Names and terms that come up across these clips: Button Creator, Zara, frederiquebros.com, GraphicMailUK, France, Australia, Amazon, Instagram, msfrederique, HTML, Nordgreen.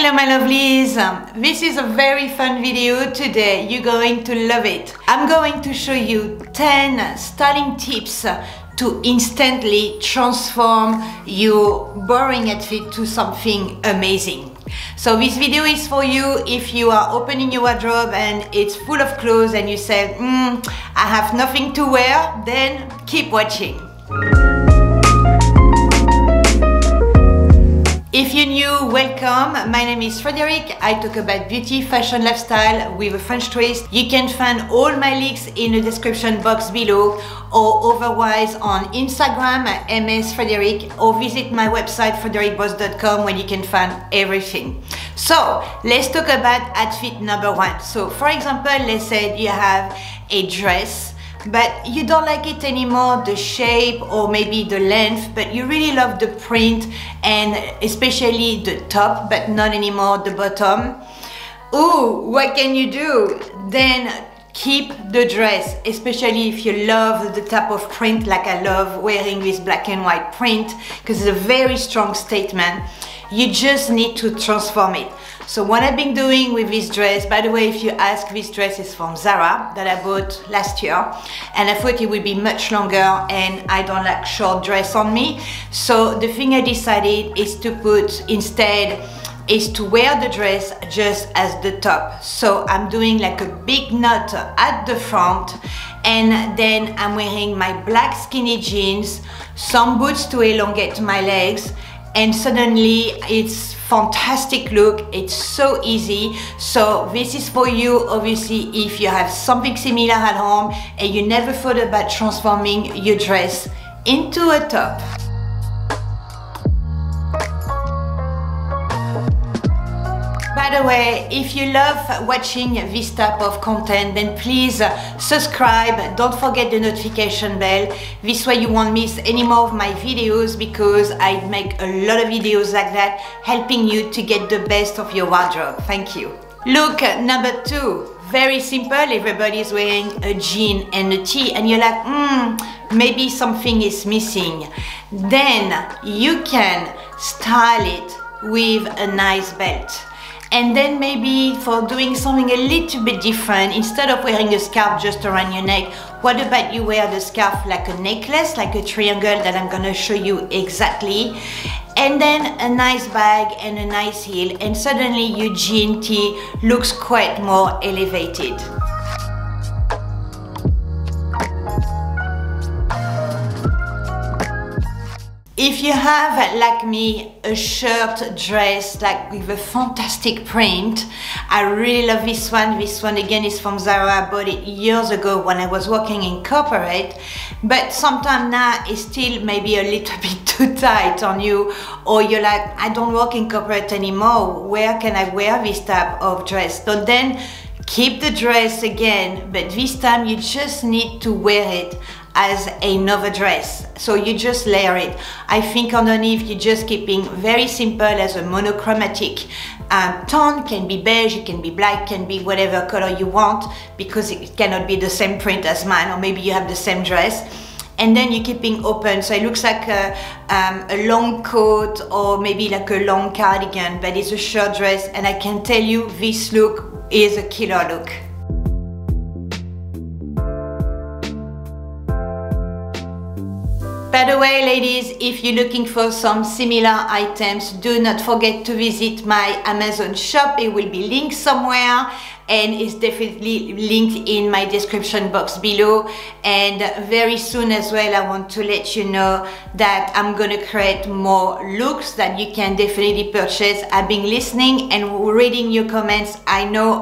Hello my lovelies, this is a very fun video today. You're going to love it. I'm going to show you 10 styling tips to instantly transform your boring outfit to something amazing. So this video is for you if you are opening your wardrobe and it's full of clothes and you say, I have nothing to wear, then keep watching. If you're new, welcome. My name is Frederic. I talk about beauty, fashion, lifestyle with a French twist. You can find all my links in the description box below or otherwise on Instagram at @msfrederic or visit my website frederiquebros.com where you can find everything. So let's talk about outfit number one. So for example, let's say you have a dress but you don't like it anymore, the shape or maybe the length, but you really love the print and especially the top, but not anymore the bottom. Ooh, what can you do? Then keep the dress, especially if you love the type of print like I love wearing this black and white print because it's a very strong statement. You just need to transform it. So what I've been doing with this dress, by the way, if you ask, this dress is from Zara that I bought last year and I thought it would be much longer and I don't like short dress on me. So the thing I decided is to put instead is to wear the dress just as the top. So I'm doing like a big knot at the front and then I'm wearing my black skinny jeans, some boots to elongate my legs, and suddenly it's fantastic look. It's so easy. So this is for you obviously if you have something similar at home and you never thought about transforming your dress into a top. By the way, if you love watching this type of content, then please subscribe. Don't forget the notification bell. This way you won't miss any more of my videos because I make a lot of videos like that, helping you to get the best of your wardrobe. Thank you. Look number two. Very simple, everybody's wearing a jean and a tee and you're like, maybe something is missing. Then you can style it with a nice belt. And then maybe for doing something a little bit different, instead of wearing a scarf just around your neck, what about you wear the scarf like a necklace, like a triangle that I'm gonna show you exactly. And then a nice bag and a nice heel and suddenly your jean tee looks quite more elevated. If you have, like me, a shirt dress like with a fantastic print, I really love this one. This one again is from Zara. I bought it years ago when I was working in corporate, but sometimes now it's still maybe a little bit too tight on you, or you're like, I don't work in corporate anymore. Where can I wear this type of dress? So then keep the dress again, but this time you just need to wear it as another dress. So you just layer it. I think underneath you're just keeping very simple as a monochromatic tone. Can be beige, it can be black, can be whatever color you want because it cannot be the same print as mine, or maybe you have the same dress. And then you're keeping open, so it looks like a long coat or maybe like a long cardigan, but it's a short dress and I can tell you this look is a killer look. By the way, ladies, if you're looking for some similar items, do not forget to visit my Amazon shop. It will be linked somewhere and it's definitely linked in my description box below. And very soon as well, I want to let you know that I'm gonna create more looks that you can definitely purchase. I've been listening and reading your comments. I know,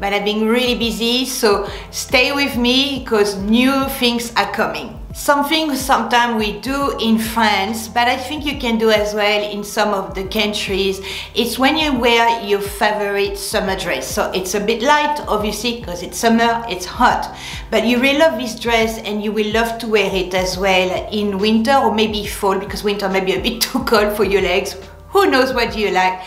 but I've been really busy. So stay with me because new things are coming. Something sometimes we do in France, but I think you can do as well in some of the countries, it's when you wear your favorite summer dress. So it's a bit light, obviously, because it's summer, it's hot, but you really love this dress and you will love to wear it as well in winter or maybe fall, because winter may be a bit too cold for your legs. Who knows what you like?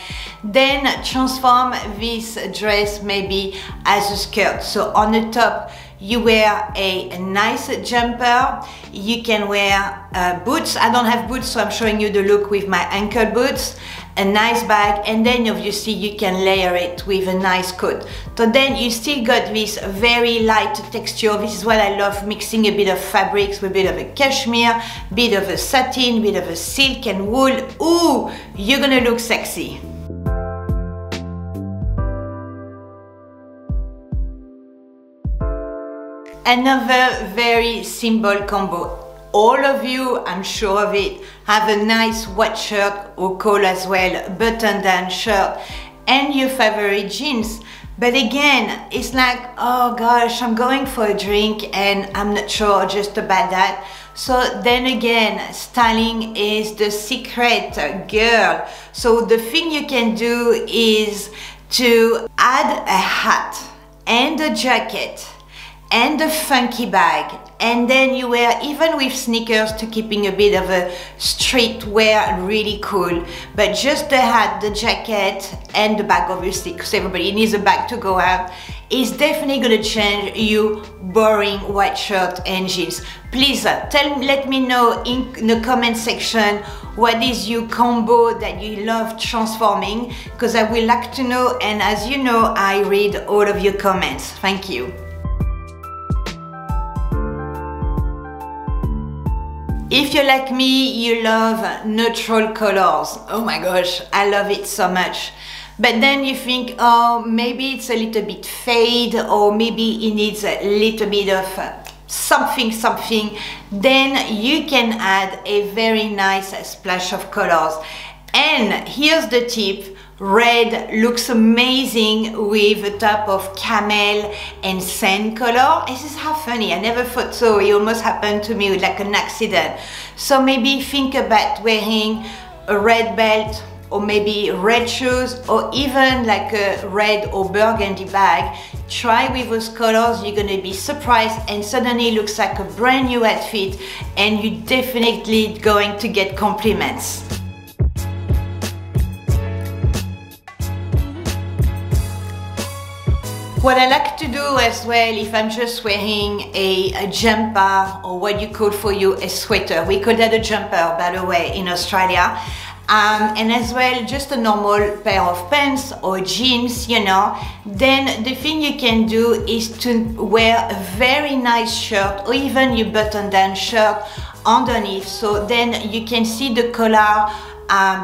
Then transform this dress maybe as a skirt. So on the top, you wear a nice jumper. You can wear boots. I don't have boots, so I'm showing you the look with my ankle boots. a nice bag, and then obviously you can layer it with a nice coat. So then you still got this very light texture. This is what I love, mixing a bit of fabrics with a bit of a cashmere, bit of a satin, bit of a silk and wool. Ooh, you're gonna look sexy. Another very simple combo. All of you, I'm sure of it, have a nice wet shirt or coat as well, button-down shirt, and your favorite jeans. But again, it's like, oh gosh, I'm going for a drink and I'm not sure just about that. So then again, styling is the secret, girl. So the thing you can do is to add a hat and a jacket and a funky bag, and then you wear even with sneakers to keeping a bit of a street wear really cool, but just the hat, the jacket and the bag obviously, because everybody needs a bag to go out, is definitely gonna change you boring white shirt and jeans. Please let me know in the comment section what is your combo that you love transforming, because I would like to know, and as you know, I read all of your comments. Thank you. If you're like me, you love neutral colors. Oh my gosh, I love it so much. But then you think, oh, maybe it's a little bit fade, or maybe it needs a little bit of something. Then you can add a very nice splash of colors. And here's the tip. Red looks amazing with a type of camel and sand color. This is how funny, I never thought so. It almost happened to me like an accident. So maybe think about wearing a red belt, or maybe red shoes, or even like a red or burgundy bag. Try with those colors, you're gonna be surprised, and suddenly it looks like a brand new outfit, and you're definitely going to get compliments. What I like to do as well, if I'm just wearing a jumper, or what you call for you a sweater, we call that a jumper by the way in Australia, and as well just a normal pair of pants or jeans, you know, then the thing you can do is to wear a very nice shirt, or even your button-down shirt underneath, so then you can see the collar,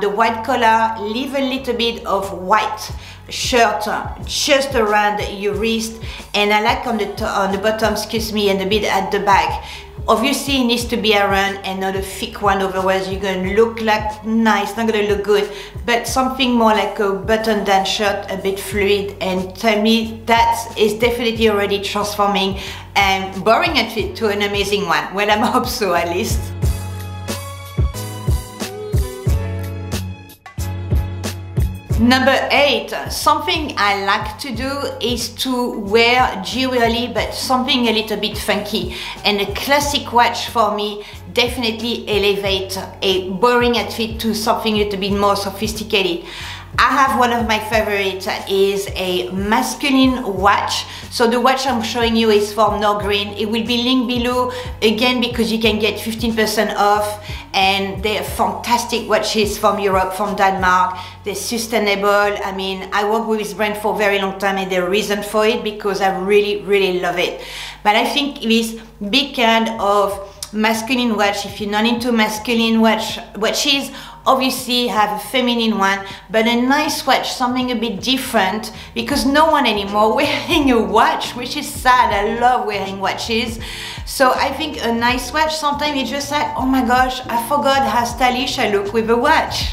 the white collar, leave a little bit of white shirt just around your wrist, and I like on the bottom, excuse me, and a bit at the back. Obviously it needs to be around and not a thick one, otherwise you're gonna look like nice, not gonna look good, but something more like a button down shirt, a bit fluid, and to me that is definitely already transforming a boring outfit to an amazing one. Well, I hope so at least. Number 8, something I like to do is to wear jewelry, but something a little bit funky. And a classic watch for me definitely elevates a boring outfit to something a little bit more sophisticated. I have one of my favorites is a masculine watch. So the watch I'm showing you is from Nordgreen. It will be linked below again because you can get 15% off, and they're fantastic watches from Europe, from Denmark. They're sustainable. I mean, I work with this brand for a very long time, and there's a reason for it because I really, really love it. But I think this big kind of masculine watch, if you're not into masculine watches, obviously have a feminine one, but a nice watch, something a bit different, because no one anymore wearing a watch, which is sad. I love wearing watches. So I think a nice watch, sometimes it's just like, oh my gosh, I forgot how stylish I look with a watch.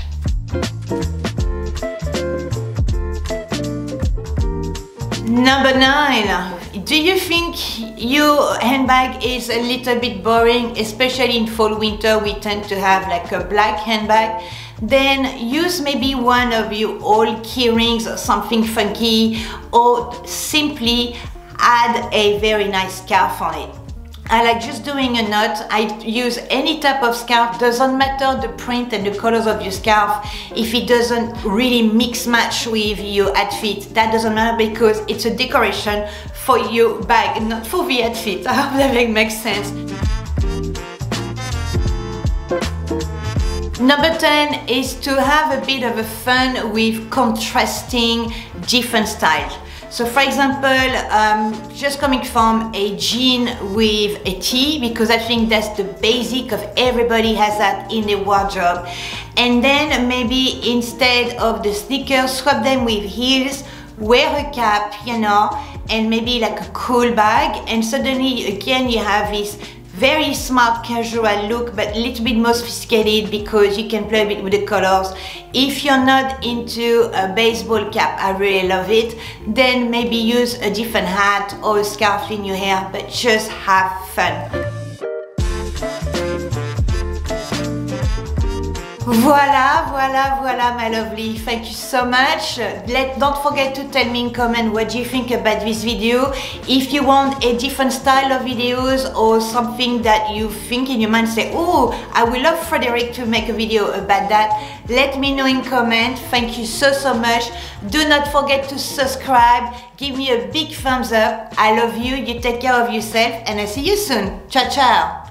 Number 9. Do you think your handbag is a little bit boring, especially in fall winter? We tend to have like a black handbag. Then use maybe one of your old key rings or something funky, or simply add a very nice scarf on it. I like just doing a knot. I use any type of scarf, doesn't matter the print and the colors of your scarf. If it doesn't really mix match with your outfit, that doesn't matter, because it's a decoration for your bag, not for the outfit. I hope that makes sense. Number 10 is to have a bit of a fun with contrasting different styles. So for example, just coming from a jean with a tee, because I think that's the basic of everybody has that in their wardrobe. And then maybe instead of the sneakers, swap them with heels, wear a cap, you know, and maybe like a cool bag. And suddenly again, you have this very smart casual look, but a little bit more sophisticated because you can play a bit with the colors. If you're not into a baseball cap, I really love it, then maybe use a different hat or a scarf in your hair, but just have fun. Voilà, my lovely. Thank you so much. Don't forget to tell me in comment what you think about this video. If you want a different style of videos or something that you think in your mind say, oh, I would love Frederic to make a video about that, let me know in comment. Thank you so much. Do not forget to subscribe. Give me a big thumbs up. I love you. You take care of yourself and I see you soon. Ciao, ciao.